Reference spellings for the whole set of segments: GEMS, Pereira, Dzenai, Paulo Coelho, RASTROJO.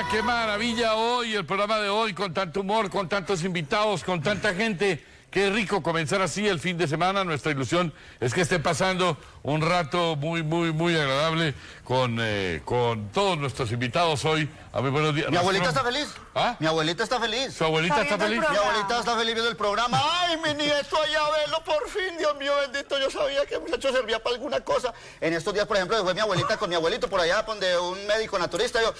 Oiga, qué maravilla hoy, el programa de hoy, con tanto humor, con tantos invitados, con tanta gente. Qué rico comenzar así el fin de semana. Nuestra ilusión es que esté pasando un rato muy agradable con todos nuestros invitados hoy. A muy buenos días. Mi abuelita está feliz. ¿Ah? Mi abuelita está feliz. ¿Su abuelita está feliz? Mi abuelita está feliz viendo el programa. ¡Ay, mi nieto, allá verlo por fin! Dios mío bendito, yo sabía que el muchacho servía para alguna cosa. En estos días, por ejemplo, fue mi abuelita con mi abuelito por allá donde un médico naturista. Yo,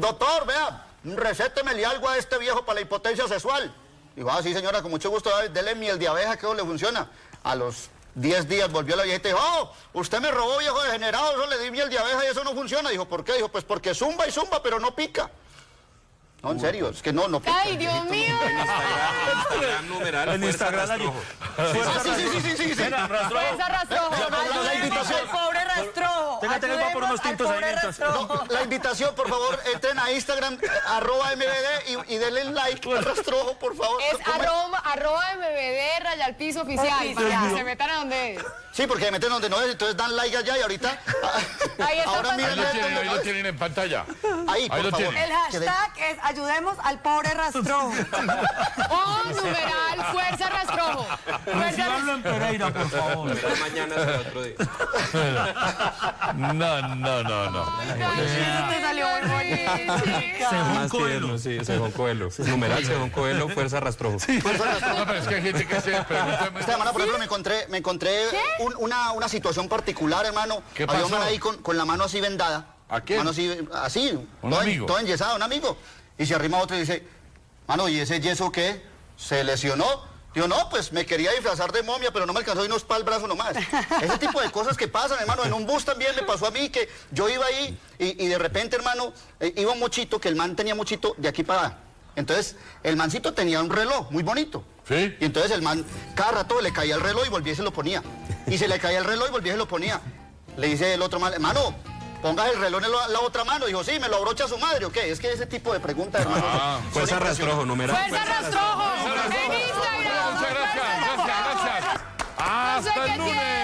doctor, vea, recétemele algo a este viejo para la impotencia sexual. Dijo, ah, sí, señora, con mucho gusto, dele miel de abeja, que eso le funciona. A los 10 días volvió la viejita y dijo, oh, usted me robó, viejo degenerado, eso le di miel de abeja y eso no funciona. Dijo, ¿por qué? Dijo, pues porque zumba y zumba, pero no pica. No, en serio, es que no pica. ¡Ay, Dios mío! En Instagram, sí. Fuerza Rastrojo. Pobre Rastrojo. Téngate por unos tintos ahí mientras. La invitación, por favor, entren a Instagram, @mbd, y denle like a Rastrojo, por favor. Es @mbd, _piso oficial, para que se metan a donde es. Sí, porque se meten donde no es, entonces dan like allá y ahorita... Ahí lo tienen en pantalla. Ahí, por favor. El hashtag es ayudemos al pobre Rastrojo. ¡Oh, numeral! ¡Fuerza Rastrojo! Recíbanlo en Pereira, por favor. Pero mañana es el otro día. No. Eso te salió muy bien. Según Coelho. Numeral Según Coelho, Fuerza Rastrojo. Fuerza Rastrojo. No, pero es que hay gente que se pregunta. Esta semana, por ejemplo, me encontré una situación particular, hermano. ¿Qué pasó? Había un man ahí con la mano así vendada. ¿A qué? Mano así, todo enyesado, un amigo. Y se arrima otro y dice, mano, ¿y ese yeso qué? ¿Se lesionó? Digo, no, pues me quería disfrazar de momia, pero no me alcanzó y no es para el brazo nomás. Ese tipo de cosas que pasan, hermano. En un bus también me pasó a mí que yo iba ahí y de repente, hermano, iba un mochito, que el man tenía mochito de aquí para allá. Entonces, el mancito tenía un reloj muy bonito. ¿Sí? Y entonces el man, cada rato le caía el reloj y volvía y se lo ponía. Y se le caía el reloj y volvía y se lo ponía. Le dice el otro man, hermano, pongas el reloj en la otra mano. Dijo, sí, ¿me lo abrocha su madre o qué? Es que ese tipo de preguntas, hermano. Fuerza Rastrojo, numeral. ¡Fuerza Rastrojo! ¡En Instagram! ¡Muchas gracias! ¡Gracias! ¡Hasta el lunes!